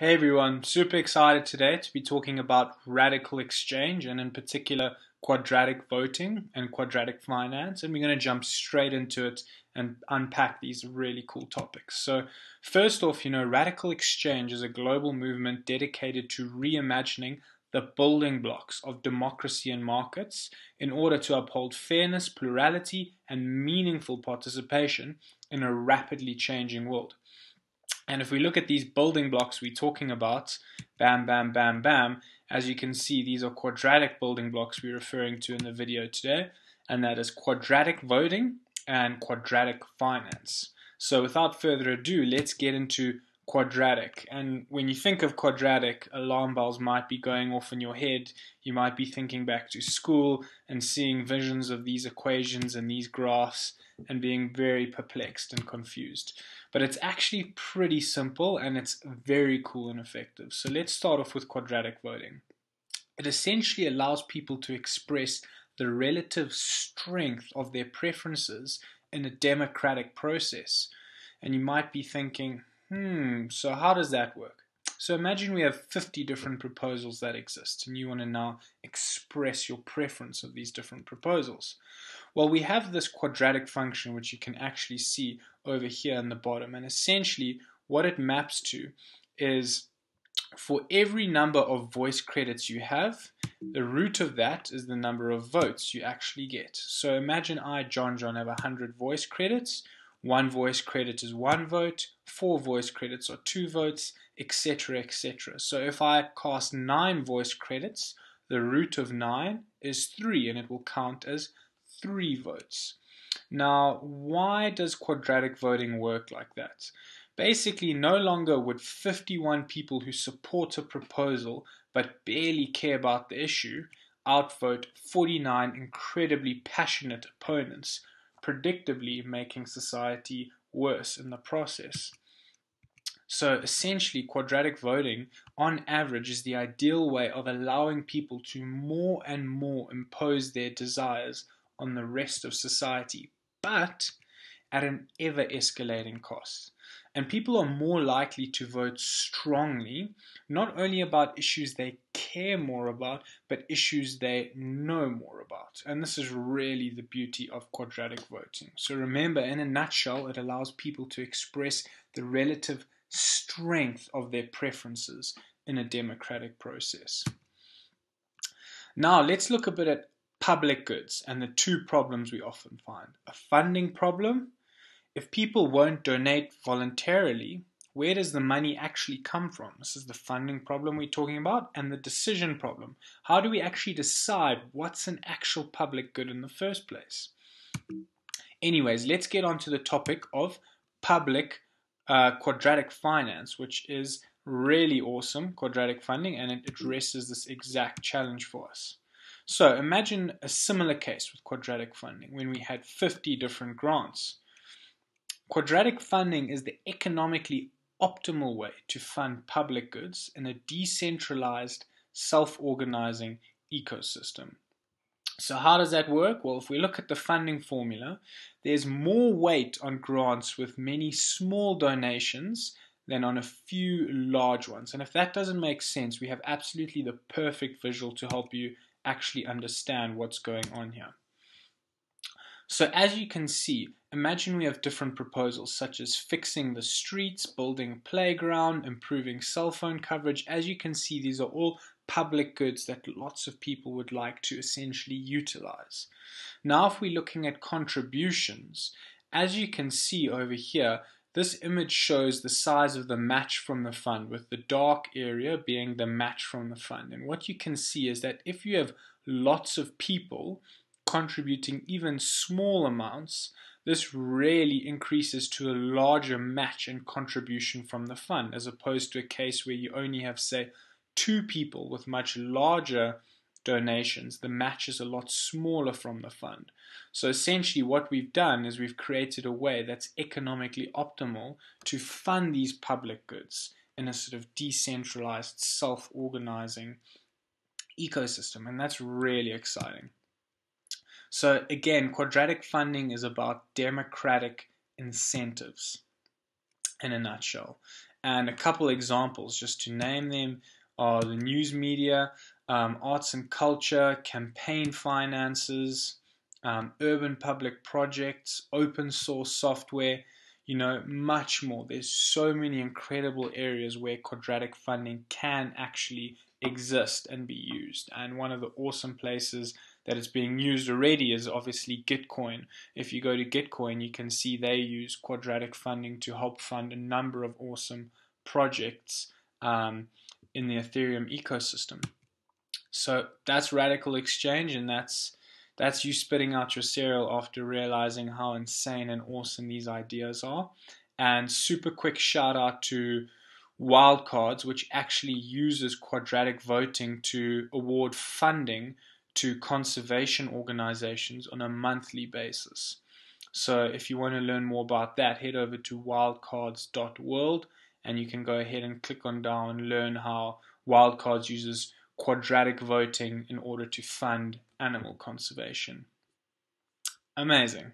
Hey everyone, super excited today to be talking about Radical Exchange and in particular quadratic voting and quadratic finance, and we're going to jump straight into it and unpack these really cool topics. So first off, Radical Exchange is a global movement dedicated to reimagining the building blocks of democracy and markets in order to uphold fairness, plurality, and meaningful participation in a rapidly changing world. And if we look at these building blocks we're talking about, bam, bam, bam, bam, as you can see, these are quadratic building blocks we're referring to in the video today, and that is quadratic voting and quadratic finance. So without further ado, let's get into quadratic. And when you think of quadratic, alarm bells might be going off in your head. You might be thinking back to school and seeing visions of these equations and these graphs and being very perplexed and confused. But it's actually pretty simple and it's very cool and effective. So let's start off with quadratic voting. It essentially allows people to express the relative strength of their preferences in a democratic process. And you might be thinking, so how does that work? So imagine we have 50 different proposals that exist, and you want to now express your preference of these different proposals. Well, we have this quadratic function, which you can actually see over here in the bottom, and essentially what it maps to is for every number of voice credits you have, the root of that is the number of votes you actually get. So imagine I, John, have 100 voice credits. One voice credit is one vote, four voice credits are two votes, etc., etc. So if I cast 9 voice credits, the root of 9 is 3, and it will count as 3 votes. Now, why does quadratic voting work like that? Basically, no longer would 51 people who support a proposal but barely care about the issue outvote 49 incredibly passionate opponents, predictably making society worse in the process. So essentially, quadratic voting, on average, is the ideal way of allowing people to more and more impose their desires on the rest of society, but at an ever-escalating cost. And people are more likely to vote strongly, not only about issues they care more about, but issues they know more about. And this is really the beauty of quadratic voting. So remember, in a nutshell, it allows people to express the relative strength of their preferences in a democratic process. Now, let's look a bit at public goods and the two problems we often find. A funding problem. If people won't donate voluntarily, where does the money actually come from? This is the funding problem we're talking about, and the decision problem. How do we actually decide what's an actual public good in the first place? Anyways, let's get on to the topic of public quadratic finance, which is really awesome, quadratic funding, and it addresses this exact challenge for us. So imagine a similar case with quadratic funding when we had 50 different grants. Quadratic funding is the economically optimal way to fund public goods in a decentralized, self-organizing ecosystem. So how does that work? Well, if we look at the funding formula, there's more weight on grants with many small donations than on a few large ones. And if that doesn't make sense, we have absolutely the perfect visual to help you actually understand what's going on here. So as you can see, imagine we have different proposals such as fixing the streets, building a playground, improving cell phone coverage. As you can see, these are all public goods that lots of people would like to essentially utilize. Now, if we're looking at contributions, as you can see over here, this image shows the size of the match from the fund, with the dark area being the match from the fund. And what you can see is that if you have lots of people contributing even small amounts, this really increases to a larger match and contribution from the fund, as opposed to a case where you only have, say, 2 people with much larger donations. The match is a lot smaller from the fund. So essentially what we've done is we've created a way that's economically optimal to fund these public goods in a sort of decentralized, self-organizing ecosystem, and that's really exciting. So again, quadratic funding is about democratic incentives in a nutshell. And a couple examples, just to name them, are the news media, arts and culture, campaign finances, urban public projects, open source software, you know, much more. There's so many incredible areas where quadratic funding can actually exist and be used. And one of the awesome places that it's being used already is obviously Gitcoin. If you go to Gitcoin, you can see they use quadratic funding to help fund a number of awesome projects in the Ethereum ecosystem. So that's RadicalxChange, and that's you spitting out your cereal after realizing how insane and awesome these ideas are. And super quick shout out to Wildcards, which actually uses quadratic voting to award funding to conservation organizations on a monthly basis. So if you want to learn more about that, head over to wildcards.world and you can go ahead and click on down and learn how Wildcards uses quadratic voting in order to fund animal conservation. Amazing.